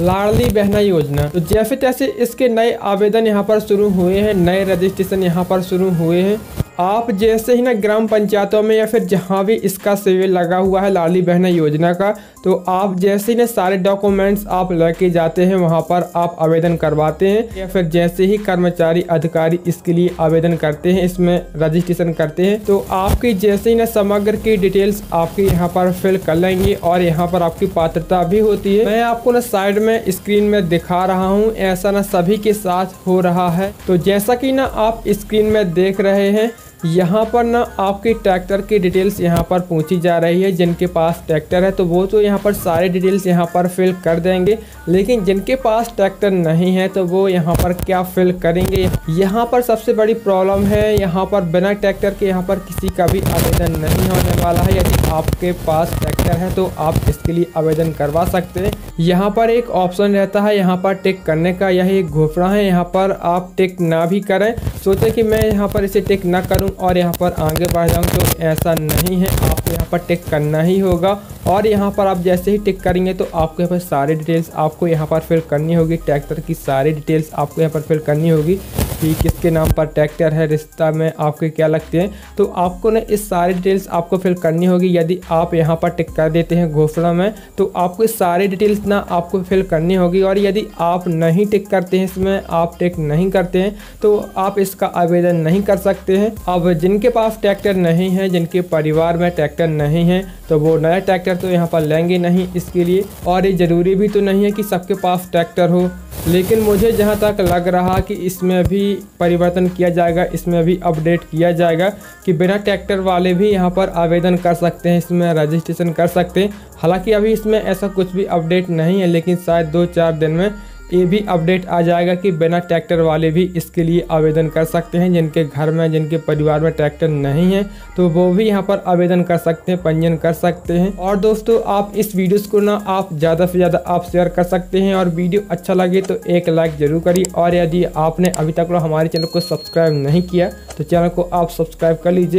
लाड़ली बहना योजना। तो जैसे तैसे इसके नए आवेदन यहाँ पर शुरू हुए हैं, नए रजिस्ट्रेशन यहाँ पर शुरू हुए हैं। आप जैसे ही ना ग्राम पंचायतों में या फिर जहाँ भी इसका शिविर लगा हुआ है लाड़ली बहना योजना का, तो आप जैसे ही ना सारे डॉक्यूमेंट्स आप लेके जाते हैं, वहाँ पर आप आवेदन करवाते हैं, या फिर जैसे ही कर्मचारी अधिकारी इसके लिए आवेदन करते हैं, इसमें रजिस्ट्रेशन करते हैं, तो आपकी जैसे ही ना समग्र की डिटेल्स आपके यहाँ पर फिल कर लेंगे और यहाँ पर आपकी पात्रता भी होती है। मैं आपको ना साइड में स्क्रीन में दिखा रहा हूँ, ऐसा ना सभी के साथ हो रहा है। तो जैसा कि ना आप स्क्रीन में देख रहे हैं, यहाँ पर ना आपके ट्रैक्टर की डिटेल्स यहाँ पर पूछी जा रही है। जिनके पास ट्रैक्टर है तो वो तो यहाँ पर सारे डिटेल्स यहाँ पर फिल कर देंगे, लेकिन जिनके पास ट्रैक्टर नहीं है तो वो यहाँ पर क्या फिल करेंगे। यहाँ पर सबसे बड़ी प्रॉब्लम है, यहाँ पर बिना ट्रैक्टर के यहाँ पर किसी का भी आवेदन नहीं होने वाला है। यदि आपके पास ट्रैक्टर है तो आप इसके लिए आवेदन करवा सकते हैं। यहाँ पर एक ऑप्शन रहता है यहाँ पर टिक करने का, यही एक घोफड़ा है, यहाँ पर आप टिक ना भी करें। सोचें कि मैं यहाँ पर इसे टिक ना करूँ और यहाँ पर आगे बढ़ जाऊँ, तो ऐसा नहीं है, आपको यहाँ पर टिक करना ही होगा। और यहाँ पर आप जैसे ही टिक करेंगे तो आपको यहाँ पर सारी डिटेल्स आपको यहाँ पर फिल करनी होगी, ट्रैक्टर की सारी डिटेल्स आपको यहाँ पर फिल करनी होगी कि किसके नाम पर ट्रैक्टर है, रिश्ता में आपके क्या लगते हैं, तो आपको ना इस सारी डिटेल्स आपको फिल करनी होगी। यदि आप यहाँ पर टिक कर देते हैं घोषणा में, तो आपको सारी डिटेल्स ना आपको फिल करनी होगी। और यदि आप नहीं टिक करते हैं, इसमें आप टिक नहीं करते हैं, तो आप इसका आवेदन नहीं कर सकते हैं। अब जिनके पास ट्रैक्टर नहीं है, जिनके परिवार में ट्रैक्टर नहीं है, तो वो नया ट्रैक्टर तो यहाँ पर लेंगे नहीं इसके लिए। और ये ज़रूरी भी तो नहीं है कि सबके पास ट्रैक्टर हो, लेकिन मुझे जहाँ तक लग रहा कि इसमें भी परिवर्तन किया जाएगा, इसमें भी अपडेट किया जाएगा कि बिना ट्रैक्टर वाले भी यहाँ पर आवेदन कर सकते हैं, इसमें रजिस्ट्रेशन कर सकते हैं। हालांकि अभी इसमें ऐसा कुछ भी अपडेट नहीं है, लेकिन शायद 2-4 दिन में ये भी अपडेट आ जाएगा कि बिना ट्रैक्टर वाले भी इसके लिए आवेदन कर सकते हैं। जिनके घर में, जिनके परिवार में ट्रैक्टर नहीं है, तो वो भी यहाँ पर आवेदन कर सकते हैं, पंजीयन कर सकते हैं। और दोस्तों, आप इस वीडियोस को ना आप ज़्यादा से ज़्यादा आप शेयर कर सकते हैं, और वीडियो अच्छा लगे तो एक लाइक ज़रूर करिए। और यदि आपने अभी तक हमारे चैनल को सब्सक्राइब नहीं किया तो चैनल को आप सब्सक्राइब कर लीजिए।